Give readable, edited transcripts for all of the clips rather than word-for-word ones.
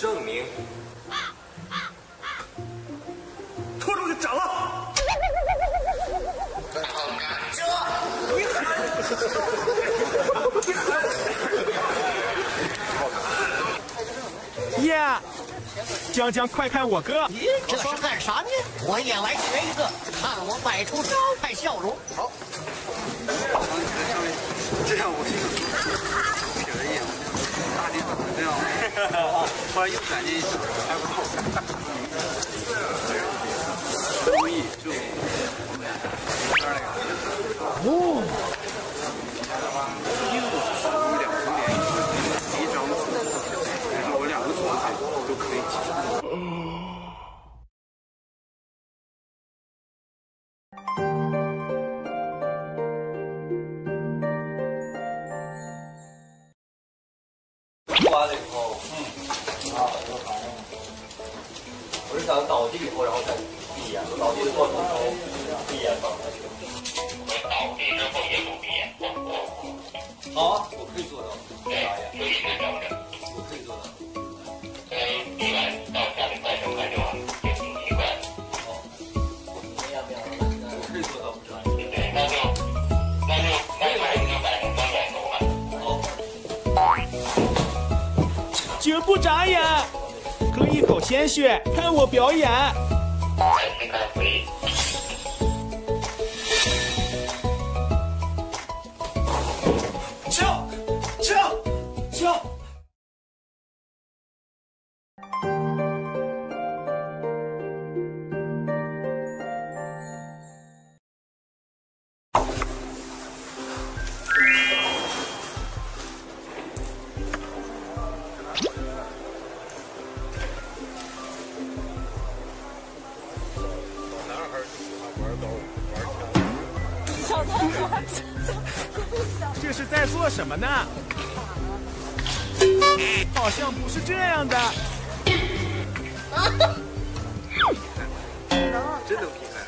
证明。拖出去斩了！这你喊！你喊！耶！江江，快看我哥！你这是干啥呢？我演完学一个，看我摆出招牌笑容。好。 这样我挺有意思，大地怎么这样？后来又感觉还不错。综艺就我们这儿那个。哦。一组我们两个连一个，一张组，然后我两个组都可以一起。 鲜血，看我表演！跳跳跳！什么呢？好像不是这样的。真能劈开啊！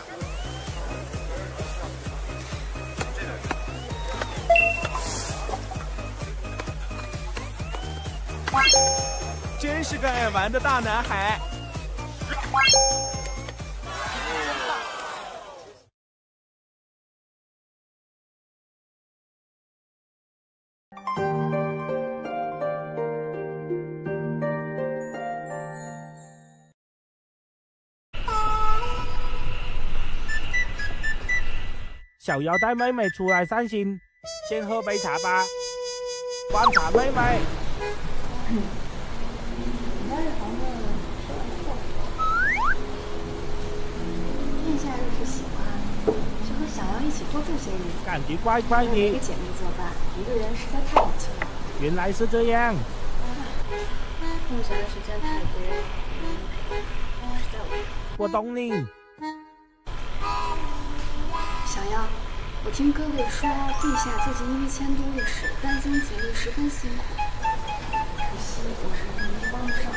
真是个爱玩的大男孩。 小腰带妹妹出来散心，先喝杯茶吧。观察妹妹。你夏要是喜欢，就和小妖一起多住些日子。感觉怪怪的。有一个姐妹作伴，一个人实在太冷清了。原来是这样。空闲的时间太多，我懂你。 小妖，我听哥哥说，陛下最近因为迁都一事殚精竭虑，十分辛苦。可惜我是帮不上。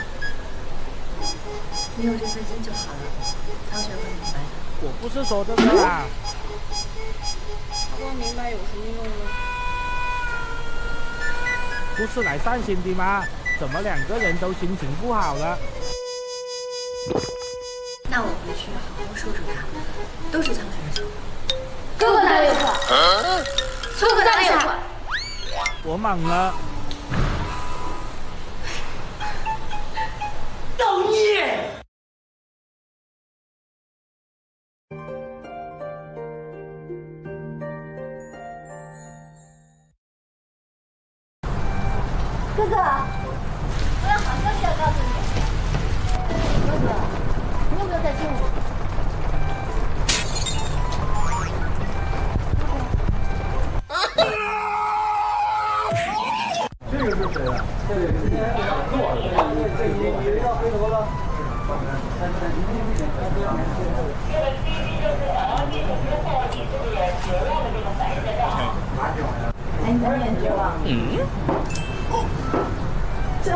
你有这份心就好了，曹雪会明白的。我不是说这个啦。不明白有什么用呢？不是来散心的吗？怎么两个人都心情不好了？ 那我回去好好收拾他们，都是苍玄教。哥哥哪里有错？哥哥哪里有错？我莽了。造孽！哥哥，我有好消息要告诉你，哥哥。 你有没有在听我？这个是谁啊？这个今天是我。你要回头了。哎，你怎么也知道？这。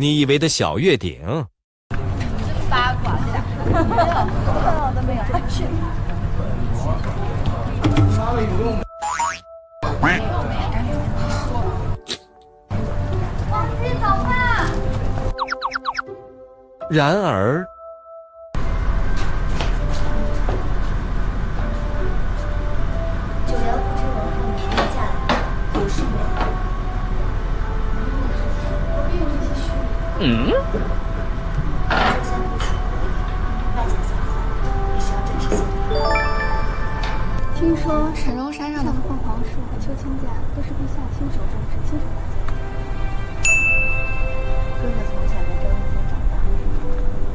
你以为的小月顶？八卦这俩，没有，看到都没有。去。我自己走吧。然而。 嗯，听说神龙山上的凤凰树和秋千架都是陛下亲手种植、亲手搭建的。哥哥从小在赵云峰长大，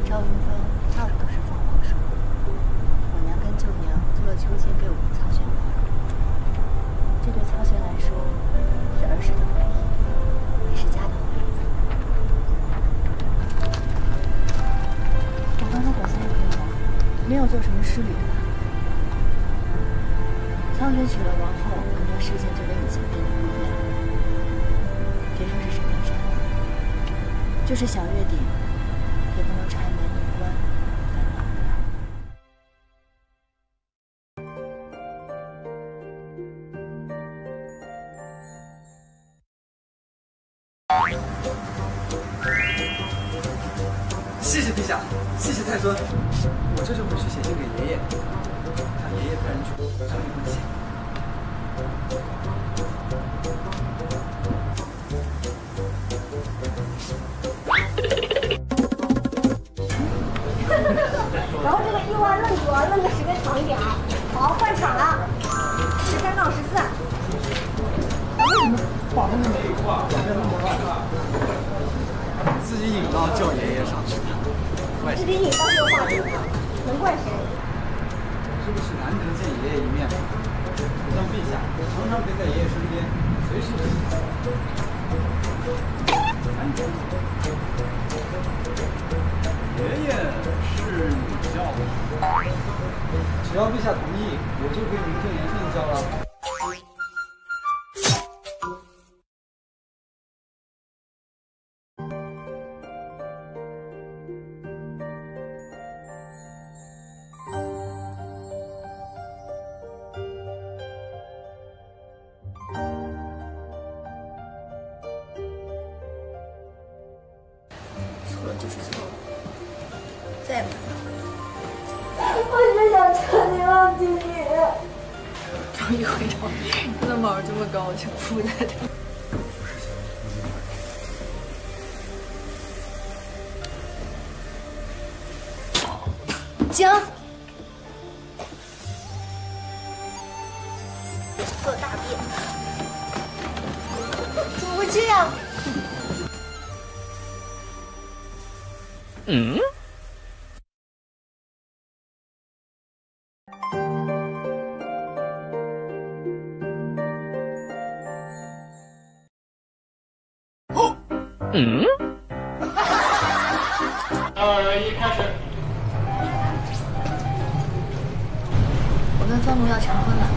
赵云峰到处都是凤凰树。我娘跟舅娘做了秋千给我们曹玄玩，这对曹玄来说是儿时的回忆，也是家的。 刚才表现得挺好，没有做什么失礼吧？曹雪娶了王后，很多事情就跟以前变得不一样。别说是神龙山，就是小月顶，也不能缠绵一关。谢谢陛下。 谢谢太孙，我这就回去写信给爷爷，让爷爷派人去商议关系。然后这个一弯愣左，愣个时间长一点啊。好，换场了，13到14。为什么画风没画？改变那么大，自己引到叫爷爷上去的。 自己引到就画这个，能怪谁？是不是难得见爷爷一面？不像陛下，常常陪在爷爷身边，随时随地。爷爷是你叫的，只要陛下同意，我就可以名正言顺叫了。 就是错了，再也不能后悔。我只想彻底忘记你。终于回头，这么宝这么高，我就扑在他。不是想你一块儿。江，色大变，怎么会这样？ 嗯。哦。嗯。一开始。我跟方龙要成婚了。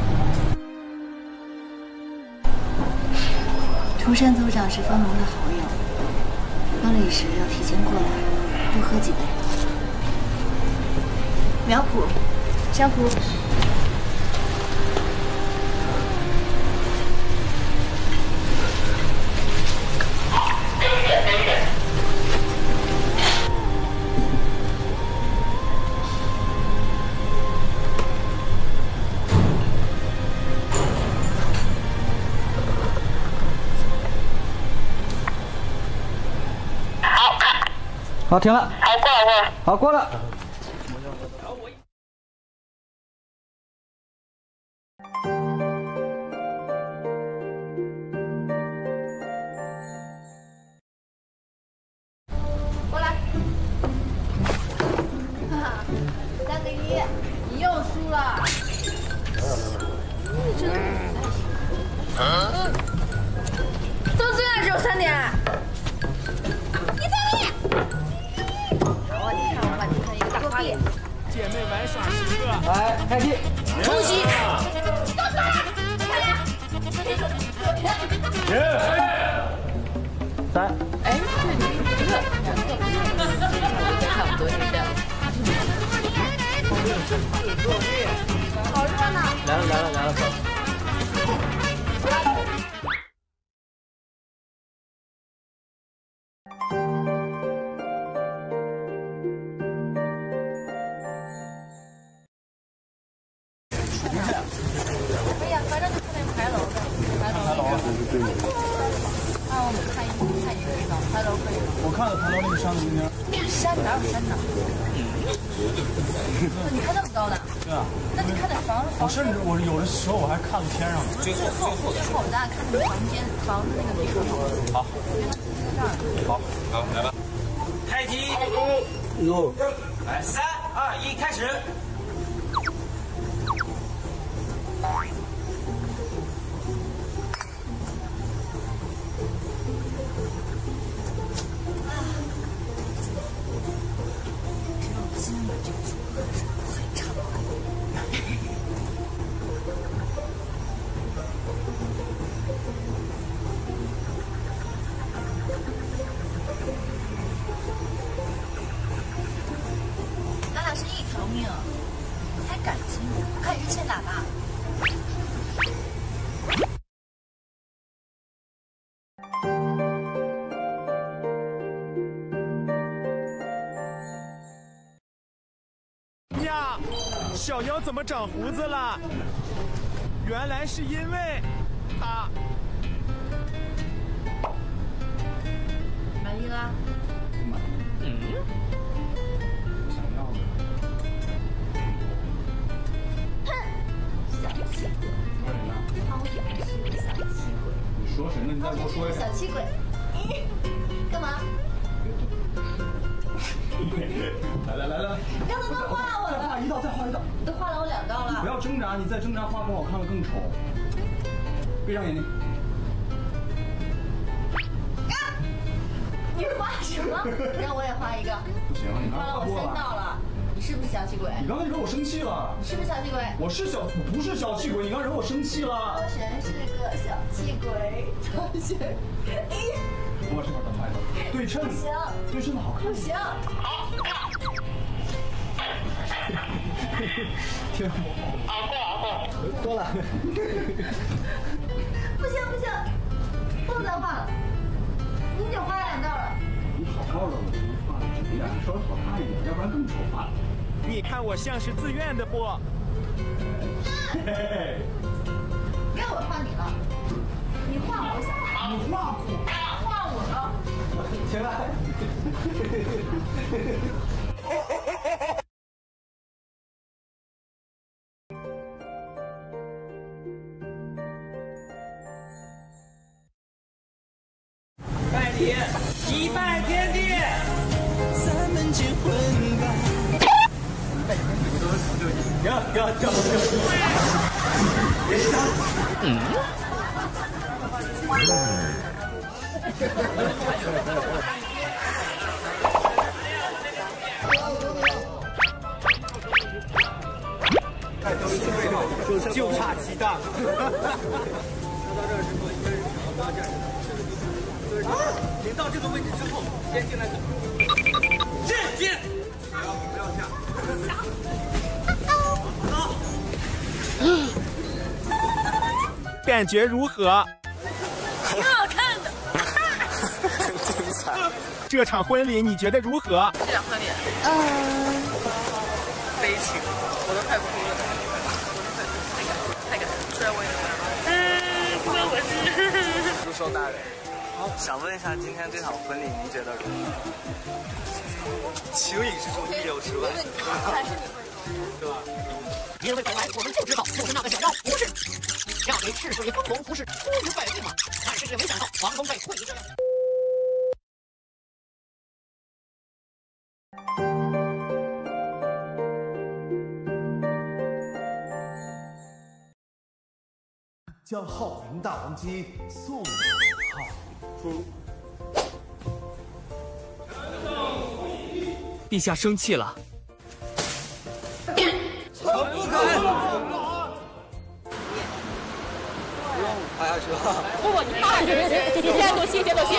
涂山族长是方龙的好友，婚礼时要提前过来。 多喝几杯。苗圃，珊瑚。好，停了。好，过了，过了。好，过了。过来。3-1，你又输了。你真的。啊？怎么最大只有3点？ 姐妹玩耍时刻，来开机，出击！都过来，快点！停！三，哎，这你一个。爬到那个山的中间。山哪有山呢？你看那么高呢？对啊。那你看那房子。我甚至我有的时候我还看到天上呢。最后咱俩看那个房子那个地方。好。好，好，来吧。开机。哟。来，3、2、1，开始。 咱俩是一条命，还感情？我看你是欠打吧。 呀，小妖怎么长胡子了？原来是因为他。满意了？嗯。想要的。哼，小气鬼。说谁呢？哦，是个小气鬼。你说谁呢？你再多说一下。小气鬼。干嘛？ 来，刚才都画我了，再画一道，你都画了我2道了。不要挣扎，你再挣扎画不好看了更丑。闭上眼睛。啊！你画什么？让我也画一个。不行，你刚才画多了。画了我3道了，你是不是小气鬼？你刚才惹我生气了。你是不是小气鬼？不是小气鬼，你刚惹我生气了。我全是个小气鬼，同学。我这边再画一道，对称。不行。对称的好看。不行。 天啊！多了，不行，不能画了，你已经画2道了。你好好的，我给你画的怎么样？稍微好看一点，要不然更丑化了。你看我像是自愿的不？该我画你了，你画我想画，你画我，画我了。行了。一拜天地，咱们结婚吧。就差鸡蛋。领到这个位置之后，先进来走。进，不要下。好。感觉如何？挺好看的。很精彩。这场婚礼你觉得如何？这场婚礼，悲情，我都快哭了，太感人。虽然我也没办法，不过我是祝寿大人。 想问一下，今天这场婚礼您觉得如何？情理之中必有是问，对吧？因为本来我们就知道就是那个小妖不是，让人赤水疯狂不是出于百病嘛，但是也没想到王东被退一步。将浩明大王鸡送给浩。 陛下生气了。臣不敢。哎呀，是吧？不，你骂人！别躲气，别躲气。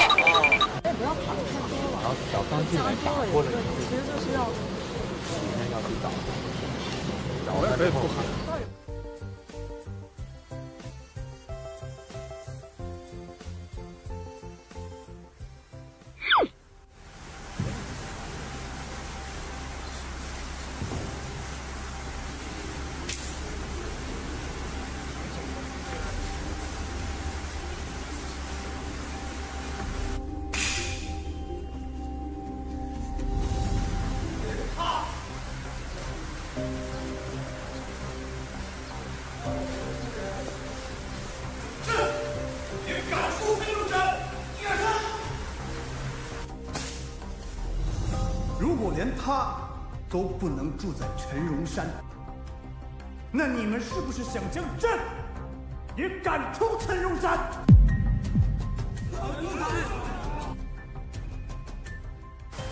不要跑，然后小刚进来打过了，其实就是要今天要去打，我也可以不喊。如果连他都不能住在陈荣山，那你们是不是想将朕也赶出陈荣山？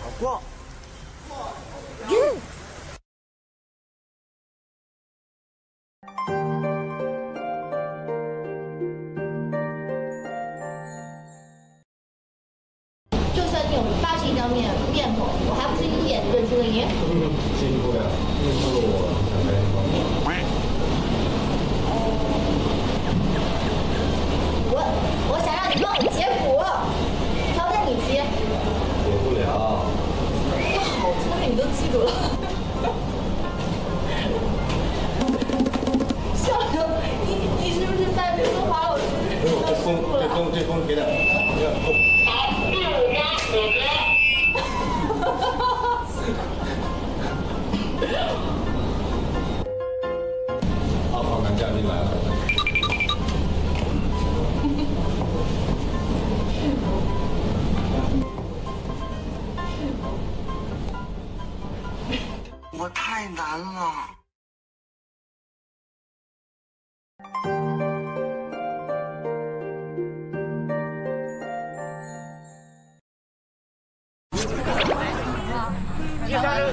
老郭。 就算你有80张面孔，我还不是一眼认出了你。是你姑娘，认出了我，想来我想让你帮我解苦，挑战你急。解不了。你好聪明，你都记住了。 你是不是犯这个花？我是不是受不了？这风别打，不要动。阿胖男嘉宾来了。我太难了。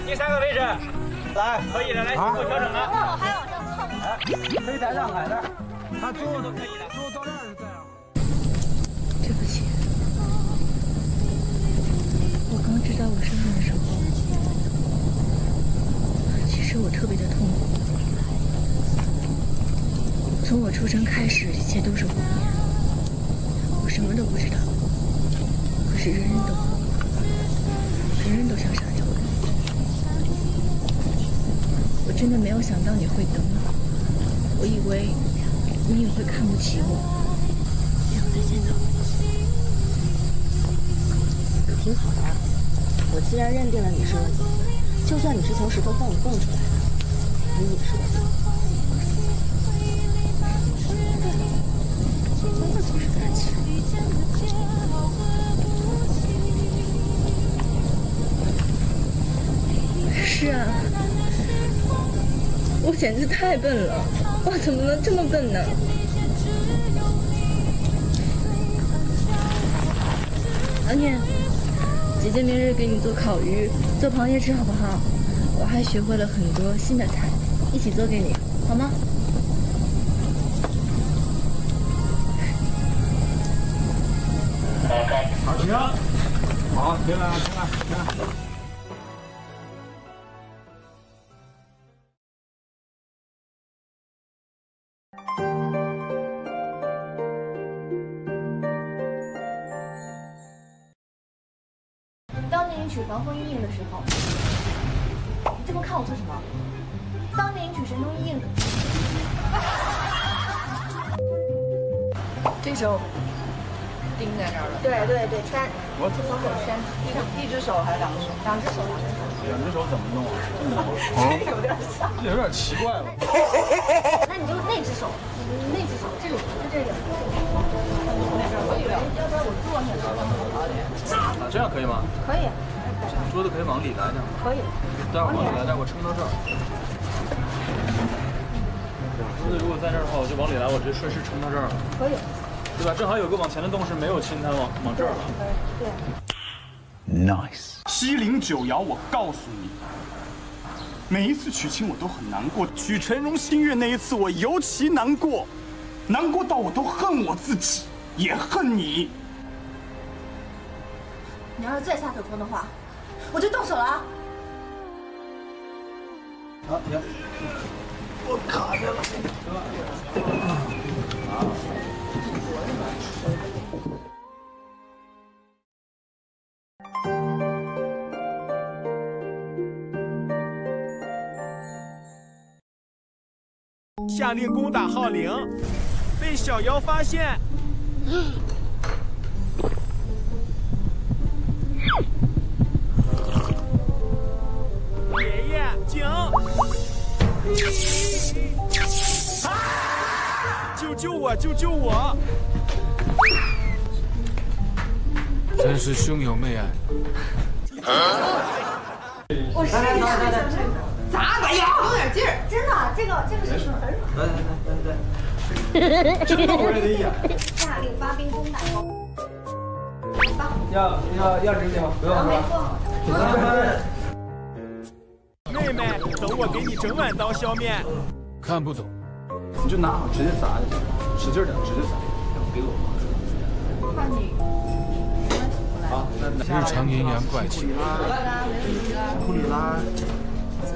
第三个位置，来，可以了，来，做调整了。那我还往上蹭。来，可以抬上海的，他最后都可以了，最后到这儿就在了。对不起，我刚知道我生病的时候，其实我特别的痛苦。从我出生开始，一切都是谎言，我什么都不知道，可是人人都恨我，人人都想杀掉我。 我真的没有想到你会等我，我以为你也会看不起我，这样才知道。可挺好的啊，我既然认定了你是恶魔，就算你是从石头缝里蹦出来的，你也是恶魔。真的总是感情。是啊。 我简直太笨了，我怎么能这么笨呢？阿念，姐姐明日给你做烤鱼、做螃蟹吃好不好？我还学会了很多新的菜，一起做给你，好吗？好，停！好，停了，停了，停了。 当年你取防风衣印的时候，你这么看我做什么？当年你取神中衣印，这手钉在这儿了。对对对，穿。我左手圈，一只手还是两只手？两只手，两只手。两只手怎么弄啊？这有点像，这有点奇怪了。那你就那只手，那只手，这里，这里。可以了，要不然我坐下来。 这样可以吗？可以。桌子可以往里来点吗？可以。待会儿往里来，待会儿撑到这儿。桌子如果在这儿的话，我就往里来，我直接顺势撑到这儿了。可以。对吧？正好有个往前的洞是没有侵它，往这儿了。对。Nice。709瑶，我告诉你，每一次娶亲我都很难过，娶陈荣新月那一次我尤其难过，难过到我都恨我自己，也恨你。 你要是再撒腿疯的话，我就动手了啊！好，停！我卡着了。夏令公打号铃，被小妖发现。警！啊！救救我！救救我！真是兄友妹爱。啊我试一下，咋没有？有点劲儿，真的，这个是很软。来，真的，我也得演。下六八冰宫蛋糕。要直接吗？不用了。妹妹，等我给你整碗刀削面。看不懂，你就拿好直接砸就行，使劲点，直接砸。给我。看你。 日常阴阳怪气。库里拉，知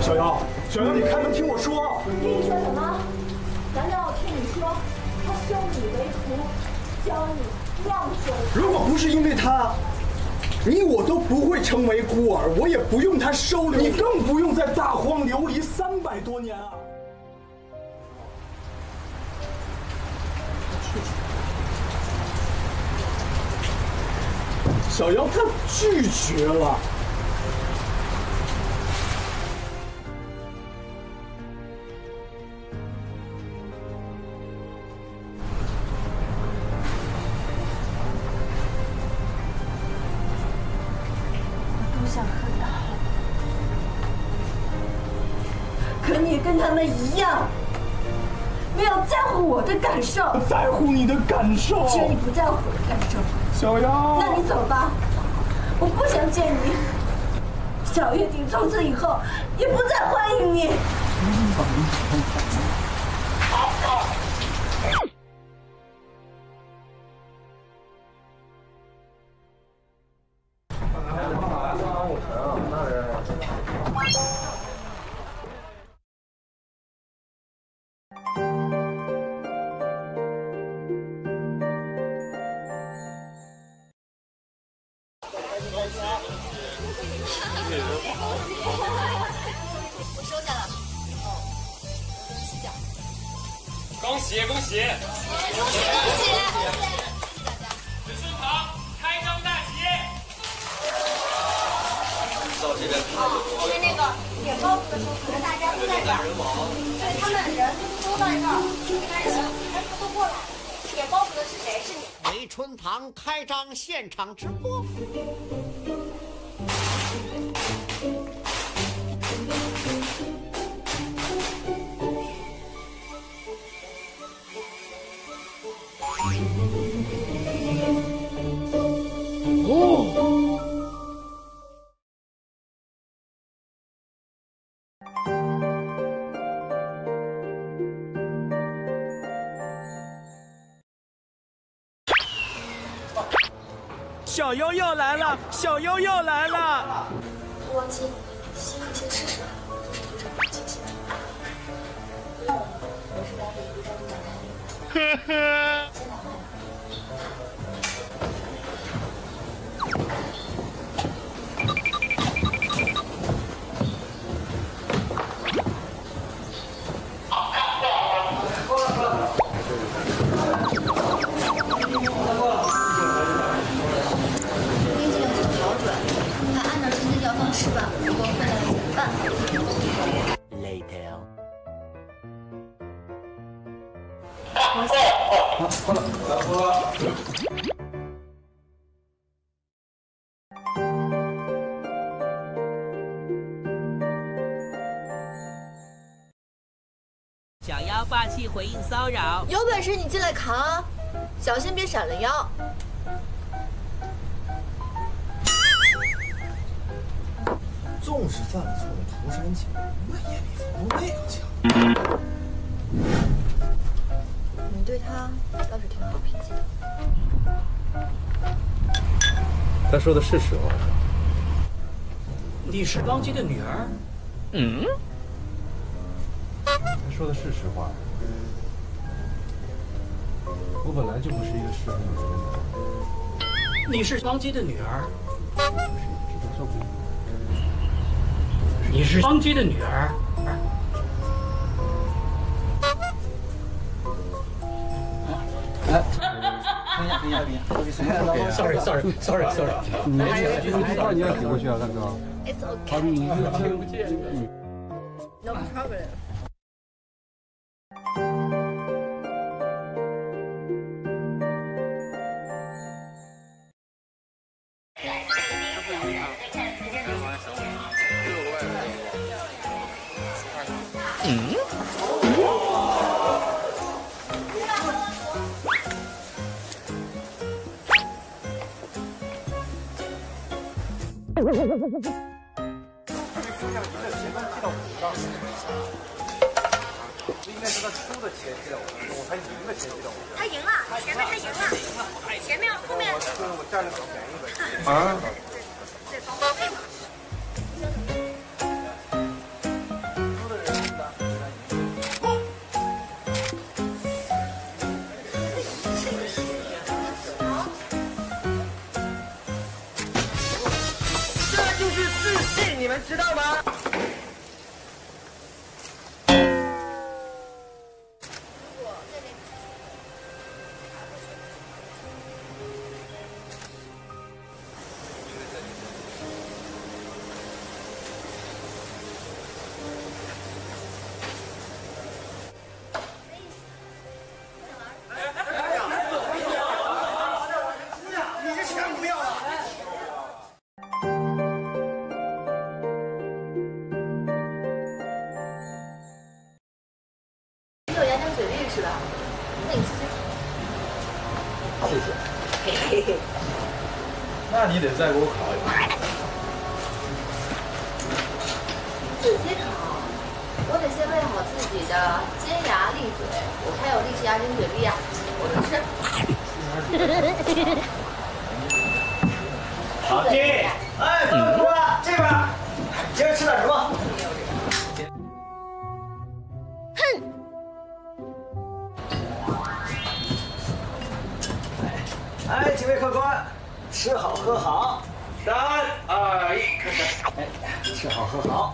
小妖，你开门听我说。你说什么？难道我听你说，他收你为徒，教你望水？如果不是因为他，你我都不会成为孤儿，我也不用他收留，你更不用再大荒流离300多年啊！小妖他拒绝了。 跟他们一样，没有在乎我的感受。我在乎你的感受。只有你不在乎我的感受。小妖，那你走吧，我不想见你。小月婷从此以后也不再欢迎你。我收下了。恭喜！子孙堂开张大吉！到这边因为那个点包子的时候，可能大家都在这儿，对，他们人都在这儿，但是都过来了。点包子的是谁？是你。梅春堂开张现场直播。 小妖要来了！我先试试。呵呵。小妖霸气回应骚扰，有本事你进来扛啊，小心别闪了腰。 纵使犯了错的涂山璟，那也比冯东那要强。你对他倒是挺好脾气的。他说的是实话。你是邦基的女儿？嗯。他说的是实话。我本来就不是一个适合女人的人。你是邦基的女儿？是，这都叫不。 是你是商机的女儿。Sorry. 你一块你也挤过去啊，大哥。It's okay。你听不见。No problem。 你得再给我烤一下。自己烤，我得先喂好自己的尖牙利嘴，我看有力气牙尖嘴利啊，我能吃。好的，哎，多了，这边，今儿吃点什么？哼！哎，几位客官。 吃好喝好，3、2、1，开始！哎，吃好喝好，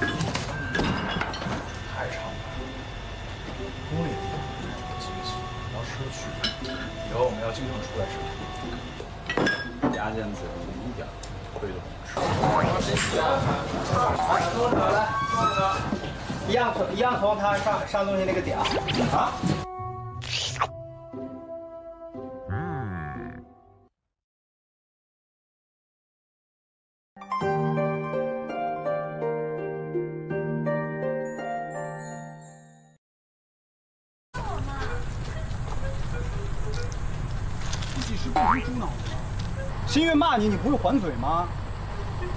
太长了，公里几个字？你要吃去，以后我们要经常出来吃饭。牙尖嘴利，一点亏都不吃。来，一样从他上东西那个点啊。 新月骂你，你不会还嘴吗？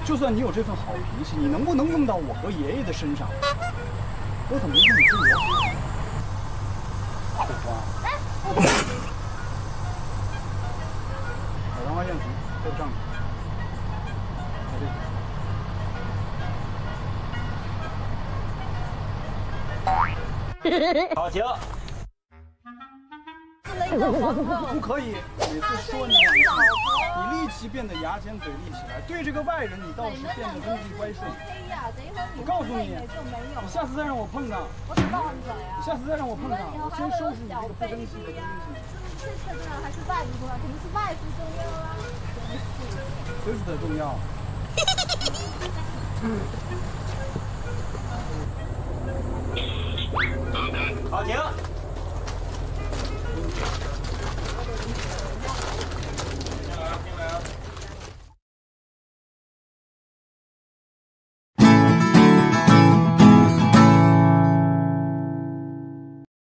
就算你有这份好脾气，你能不能用到我和爷爷的身上？我怎么能用你对我？对吧？小兰花燕子在这儿，在这里。 好，停！不可以，每次说你两句，你立即变得牙尖嘴利起来，对这个外人你倒是变得恭敬乖顺。我告诉你，你下次再让我碰到，你下次再让我碰到，我先收拾你这个不争气的东西。是最重要还是外部重要？肯定是外部重要啊！真是的重要。